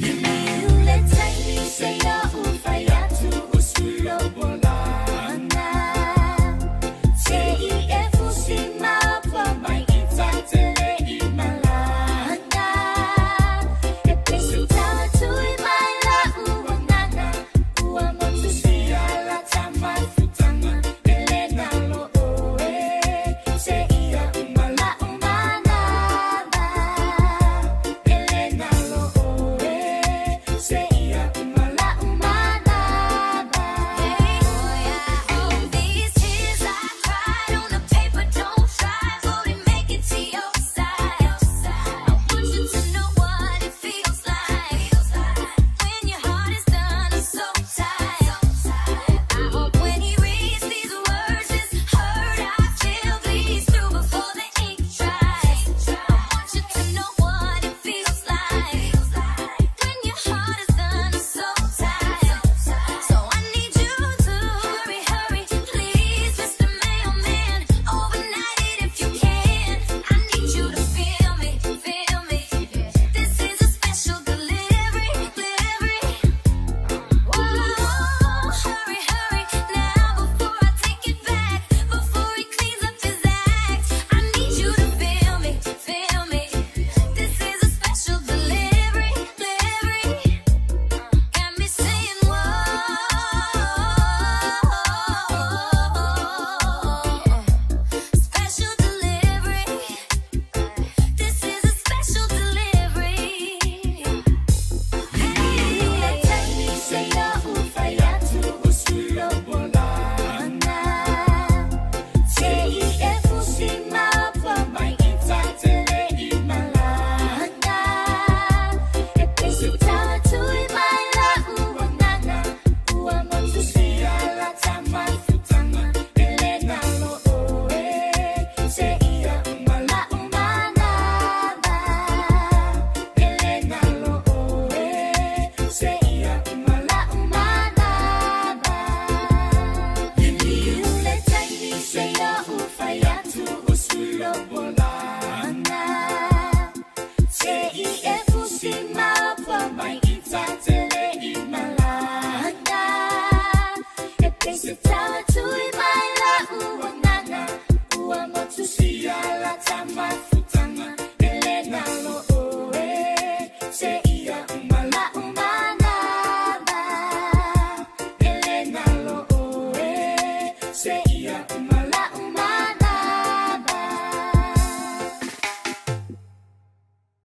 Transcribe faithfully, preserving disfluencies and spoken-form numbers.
Liliu le taimi să iau un faiatu usul bolana. Ce e fusima va mai itatele imalana. E pesita tui mai la uonana. Uamon susia la tama futana. Elena lo oe. Ce ia umala umanana. Elena lo oe. Ce ia umala umanana. All these tears I cried on the paper, don't try, wouldn't make it to your side. I want you to know what it feels like when your heart is done and so tired. I hope when he reads these words, it's hurt I feel these through before the ink dries. I want you to know what it feels like when your heart is done and so tired. So I need you to hurry, hurry, please, Mister Mailman, overnight it if you can. I need you to feel me, feel me. This is a special delivery, delivery. Whoa, hurry, hurry now before I take it back, before he cleans up his act. I need you to feel me, feel me. This is a special delivery, delivery. Got me saying whoa, special delivery. This is a special delivery. Liliu le taimi să iau un faiatu usul bolana. Cei e fusima va mai itatele imalana. E pesita tui mai la uonana. Uamon susia la tama futana. Elena lo oe. Ce ia umala umanana. Elena lo oe. Ce ia umala umanana. Liliu le taimi să iau un faiatu usul bolana. Ce ia